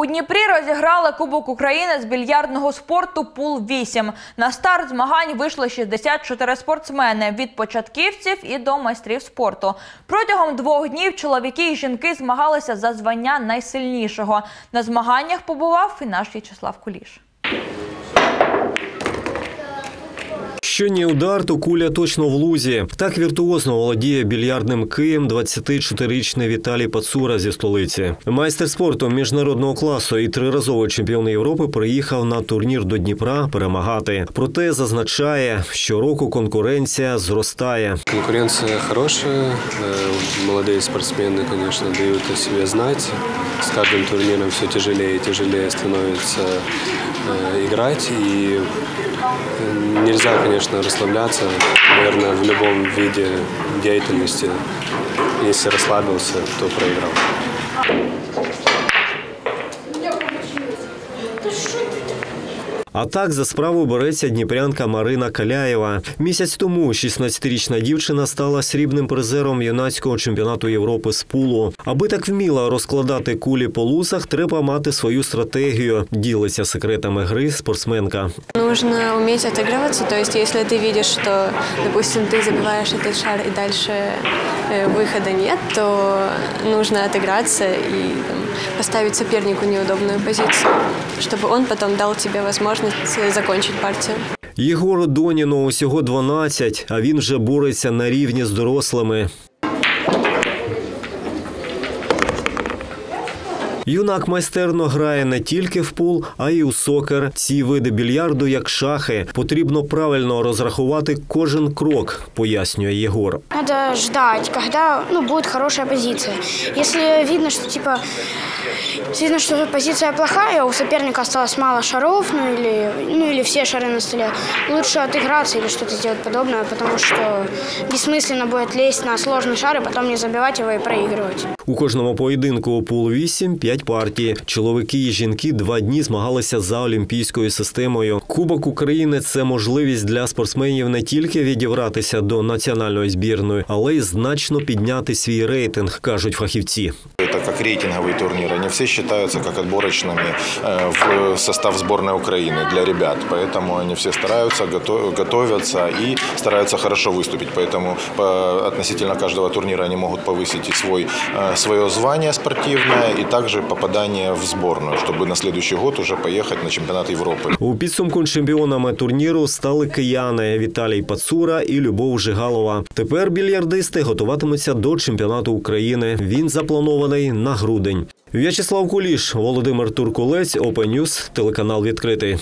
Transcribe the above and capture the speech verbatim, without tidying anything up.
У Дніпрі розіграли Кубок України з більярдного спорту «Пул вісім». На старт змагань вийшли шістдесят чотири спортсмени – від початківців і до майстрів спорту. Протягом двох днів чоловіки і жінки змагалися за звання найсильнішого. На змаганнях побував і наш В'ячеслав Куліш. Що ні удар, то куля точно в лузі. Так віртуозно володіє більярдним києм двадцятичотирирічний Віталій Пацура зі столиці. Майстер спорту міжнародного класу і триразовий чемпіон Європи приїхав на турнір до Дніпра перемагати. Проте зазначає, щороку конкуренція зростає. Конкуренція хороша, молоді спортсмени, звісно, дають о себе знати. З кожним турніром все тяжелее і тяжелее становиться грати. І нельзя, конечно, расслабляться. Наверное, в любом виде деятельности. Если расслабился, то проиграл. А так за справу береться дніпрянка Марина Каляєва. Місяць тому шістнадцятирічна дівчина стала срібним призером юнацького чемпіонату Європи з пулу. Аби так вміла розкладати кулі по лузах, треба мати свою стратегію. Ділиться секретами гри спортсменка. Нужно уметь отыгрываться, то есть если ты видишь, что, допустим, ты забиваешь этот шар и дальше выхода нет, то нужно отыграться и поставить сопернику неудобную позицию, чтобы он потом дал тебе возможность закончить партию. Єгору Доніну усього дванадцять, а він вже бореться на рівні з дорослими. Юнак майстерно грає не тільки в пул, а й у сокер. Ці види більярду як шахи. Потрібно правильно розрахувати кожен крок, пояснює Єгор. Треба чекати, коли, ну, буде хороша позиція. Якщо видно, що типу, видно, що позиція погана, у суперника залишилось мало шарів, ну, або ну, всі шари на столі, краще відігратися або щось зробити подібне, тому що безсмисленно буде лізти на складні шари, потім не забивати його і проігрувати. У кожному поєдинку у пул вісім – п'ять партій. Чоловіки і жінки два дні змагалися за олімпійською системою. Кубок України – це можливість для спортсменів не тільки відібратися до національної збірної, але й значно підняти свій рейтинг, кажуть фахівці. Это как рейтинговые турниры, они все считаются как отборочными в состав сборной Украины для ребят, поэтому они все стараются, готовятся и стараются хорошо выступить, поэтому относительно каждого турнира они могут повысить и свой, свое звание спортивное, и также попадание в сборную, чтобы на следующий год уже поехать на чемпионат Европы. У підсумку чемпіонами турніру стали кияни Віталій Пацура і Любов Жигалова. Тепер більярдисти готуватимуться до чемпіонату України. Він запланований на грудень. В'ячеслав Куліш, Володимир Туркулець, Open News, телеканал «Відкритий».